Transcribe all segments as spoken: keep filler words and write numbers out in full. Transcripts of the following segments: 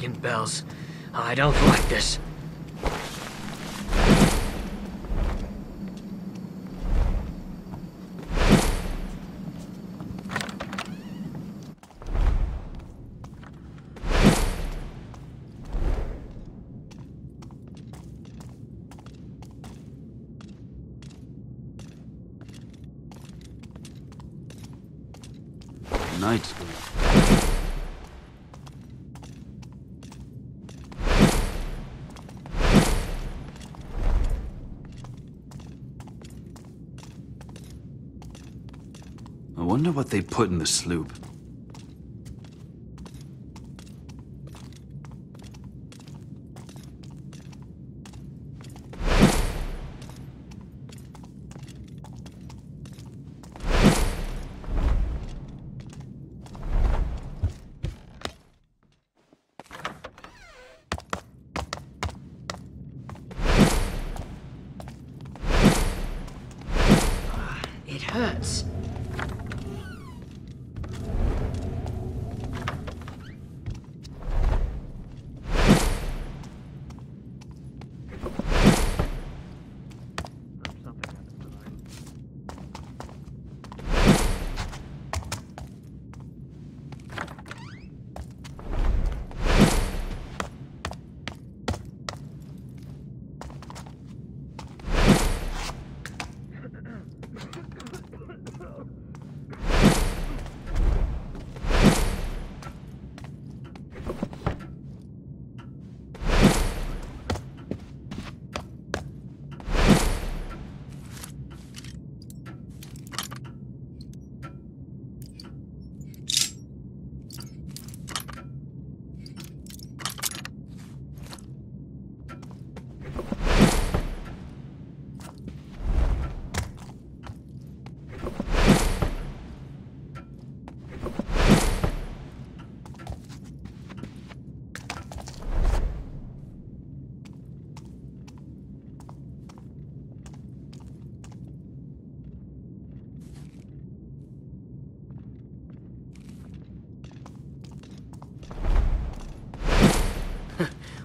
friggin' bells. I don't like this. Night school. I wonder what they put in the sloop. Hurts.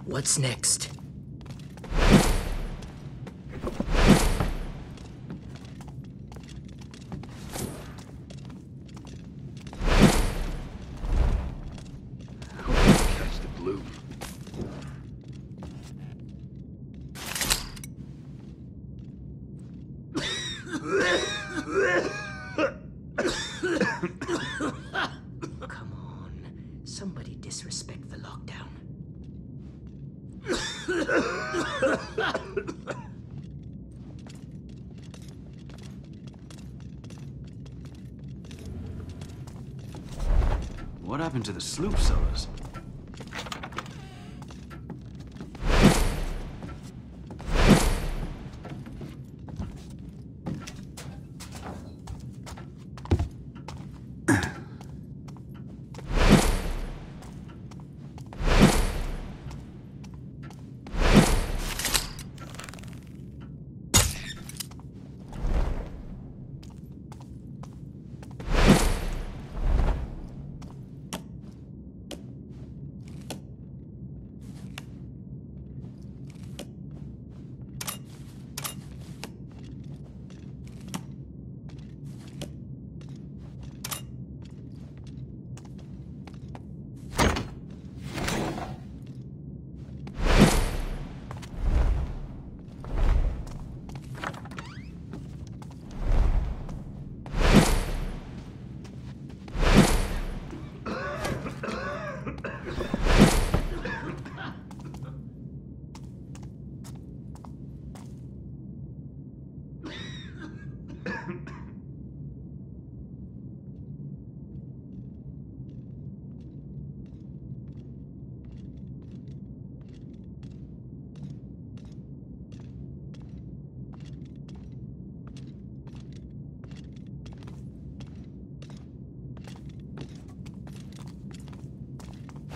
What's next? What happened to the sloop sellers?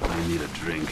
I need a drink.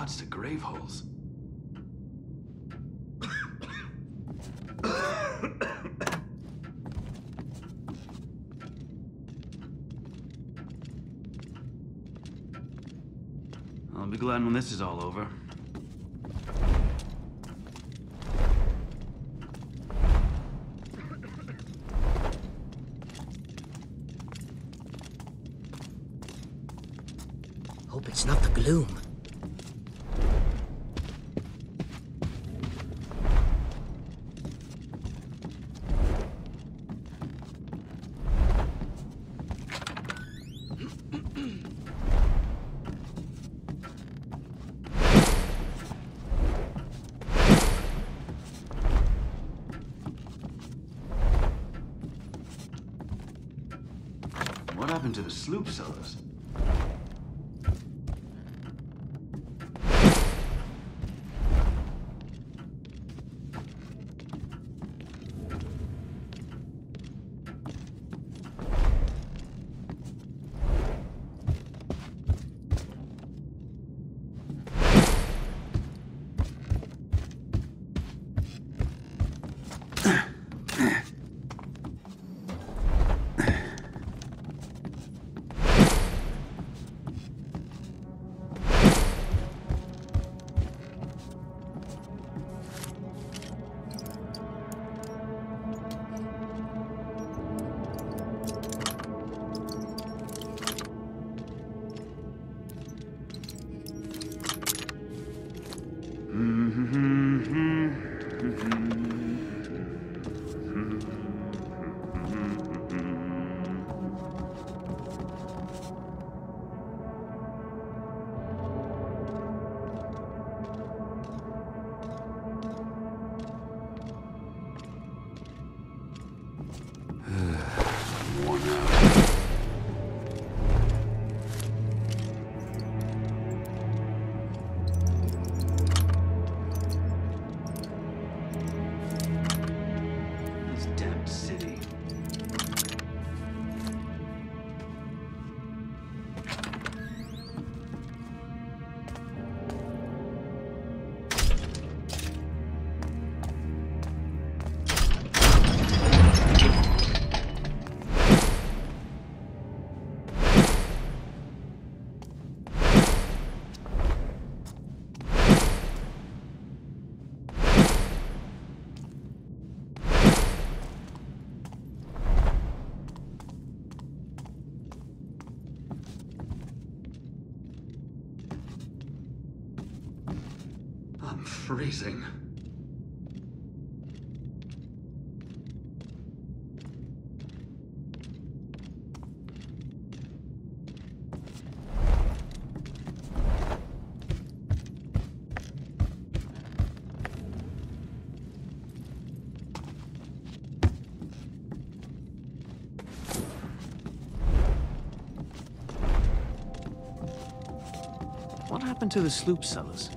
Nods to grave holes. I'll be glad when this is all over. Hope it's not the gloom. What happened to the sloop sellers? I'm freezing. What happened to the sloop sellers?